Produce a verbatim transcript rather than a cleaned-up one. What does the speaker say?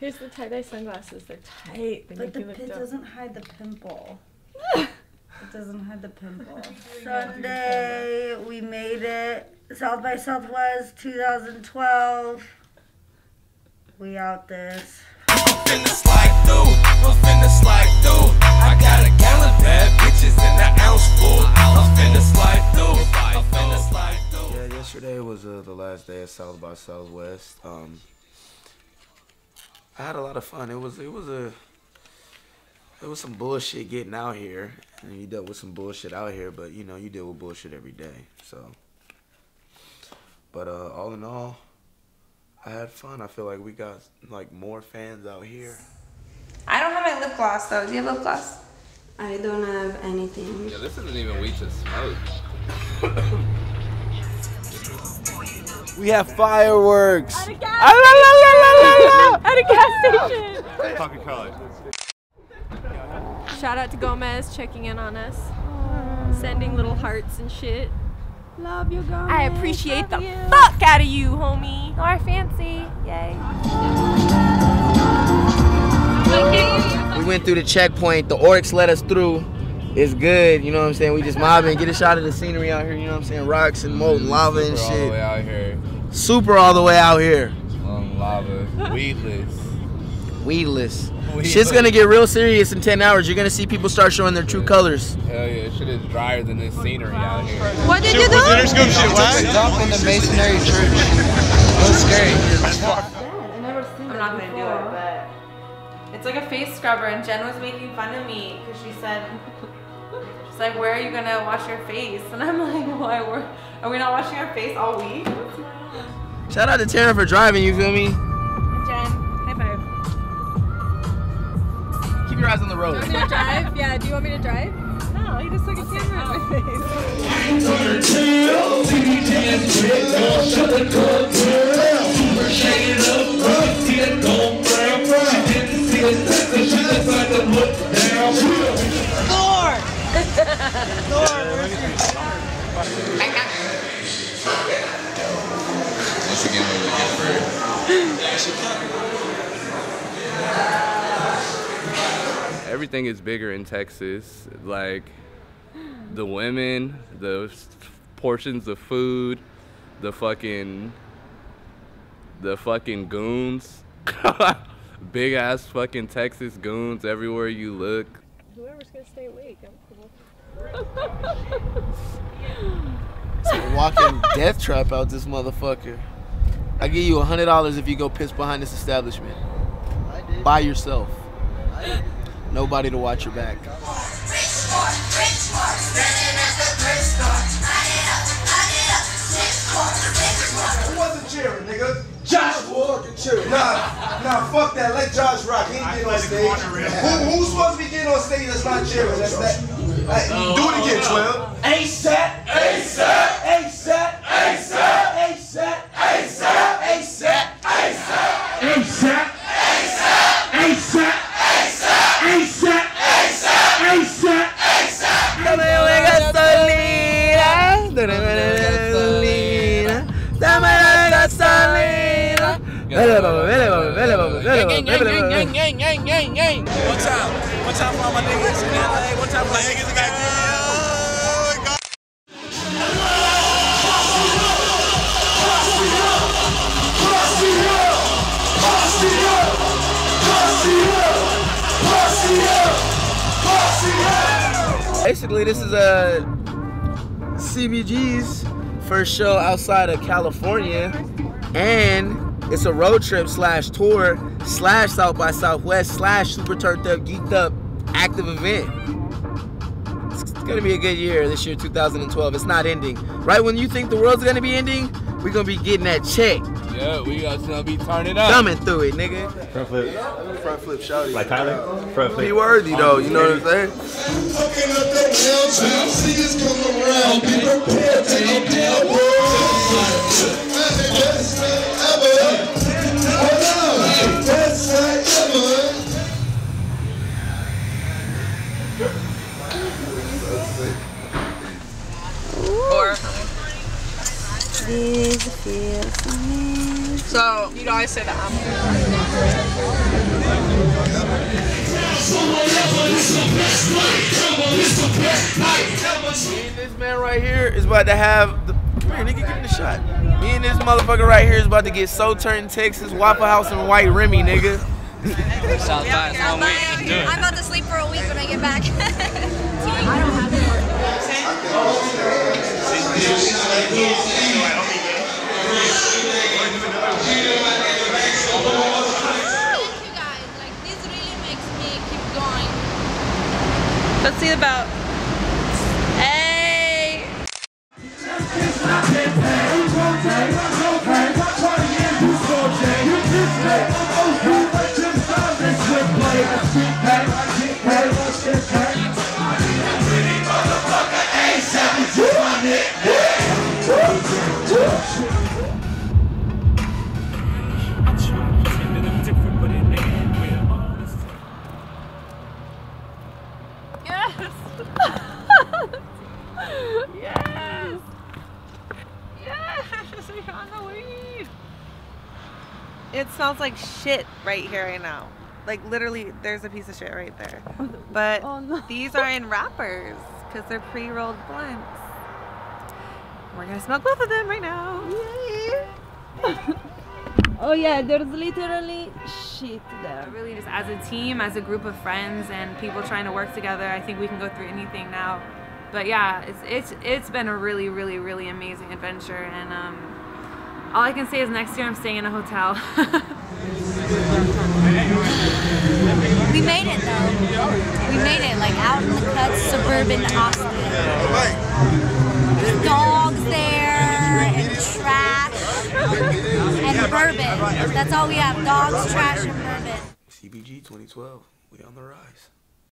Here's the tie-dye sunglasses. They're tight. They but the it doesn't hide the pimple. It doesn't hide the pimple. Sunday, we made it. South by Southwest two thousand twelve. We out this. I'm finna slide through. I'm finna slide through. I got a gallon of bad bitches and an ounce full. I'm finna slide through. I'm finna slide through. Yeah, yesterday was uh, the last day of South by Southwest. Um, I had a lot of fun. It was it was a it was some bullshit getting out here, and you dealt with some bullshit out here. But you know, you deal with bullshit every day. So, but uh, all in all, I had fun. I feel like we got like more fans out here. I don't have my lip gloss though. Do you have lip gloss? I don't have anything. Yeah, this isn't even weed to smoke. We have fireworks. At a gas station. Fucking color. Shout out to Gomez checking in on us, aww, sending little hearts and shit. Love you, Gomez. I appreciate Love the you. fuck out of you, homie. Or fancy, yay. We went through the checkpoint. The orcs let us through. It's good, you know what I'm saying. We just mobbing, get a shot of the scenery out here. You know what I'm saying. Rocks and molten lava and shit. Super all the way out here. Super all the way out here. Lava. Weedless. Weedless. Weedless. Shit's gonna get real serious in ten hours. You're gonna see people start showing their true colors. Hell yeah, shit is drier than this scenery out here. What did shit, you do? Interscope shit, what? Stop in the masonry church. It was scary. I never seen I'm not gonna do it, but it's like a face scrubber, and Jen was making fun of me because she said, she's like, where are you gonna wash your face? And I'm like, why? We're, are we not washing our face all week? Shout out to Tara for driving, you feel me? Jen, high five. Keep your eyes on the road. Do you want me to drive? Yeah, do you want me to drive? No, he just took a camera on my face. Lord! Once again, we're looking for it. Everything is bigger in Texas. Like the women, the portions of food, the fucking, the fucking goons. Big ass fucking Texas goons everywhere you look. Whoever's gonna stay awake, I'm cool. It's like a walking death trap out this motherfucker. I give you a hundred dollars if you go piss behind this establishment. I did. By yourself. I did. Nobody to watch your back. Who wasn't cheering, niggas? Josh Ward can cheer. Nah, nah, fuck that. Let Josh rock. He ain't getting on stage. Who, who's supposed to be getting on stage that's not cheering? That's that. Hey, do it again, twelve. ASAP. ASAP. ASAP. ASAP. ASAP. ASAP, ASAP, ASAP, ASAP, ASAP, ASAP, ASAP, ASAP. Dame una gasolina, dame una gasolina, dame una gasolina. Vele, baba, vele, baba, vele, baba, vele, baba. One time, one time for all my niggas in L A, one time for my niggas in L A. Basically, this is a C B G's first show outside of California, and it's a road trip slash tour slash South by Southwest slash super turned up, geeked up, active event. It's gonna be a good year this year, two thousand twelve. It's not ending. Right when you think the world's gonna be ending, we're gonna be getting that check. Yeah, we gonna be turning up. Coming through it, nigga. Front flip. Front flip, shouty. Like Tyler? Front flip. Be worthy, though, you know what I'm saying? Fucking up that downtown, see this come around. Be prepared to go down. I'm the best ever. That's ever. Or. So, you know, I said that I'm about to have the, come here, nigga, give me the shot. Me and this motherfucker right here is about to get so turned Texas, Waffle House, and White Remy, nigga. South by Southwest. I'm about to sleep for a week when I get back. I don't have it. You guys, like, this really makes me keep going. Let's see about. Hey! Yes! Yes! Yes! We found the weed! It smells like shit right here right now. Like literally, there's a piece of shit right there. But oh, no. These are in wrappers because they're pre-rolled blunts. We're gonna smoke both of them right now. Yay! Oh yeah, there's literally shit there. Really, just as a team, as a group of friends and people trying to work together, I think we can go through anything now. But yeah, it's it's it's been a really, really, really amazing adventure, and um, all I can say is next year I'm staying in a hotel. We made it though. We made it, like out in the cut, suburban Austin. There's dogs there and trash. And bourbon. That's all we have. Dogs, trash, and bourbon. C B G twenty twelve. We on the rise.